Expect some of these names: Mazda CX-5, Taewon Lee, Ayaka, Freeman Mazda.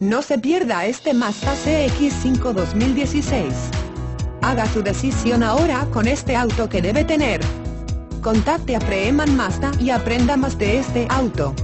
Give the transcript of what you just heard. No se pierda este Mazda CX-5 2016. Haga su decisión ahora con este auto que debe tener. Contacte a Freeman Mazda y aprenda más de este auto.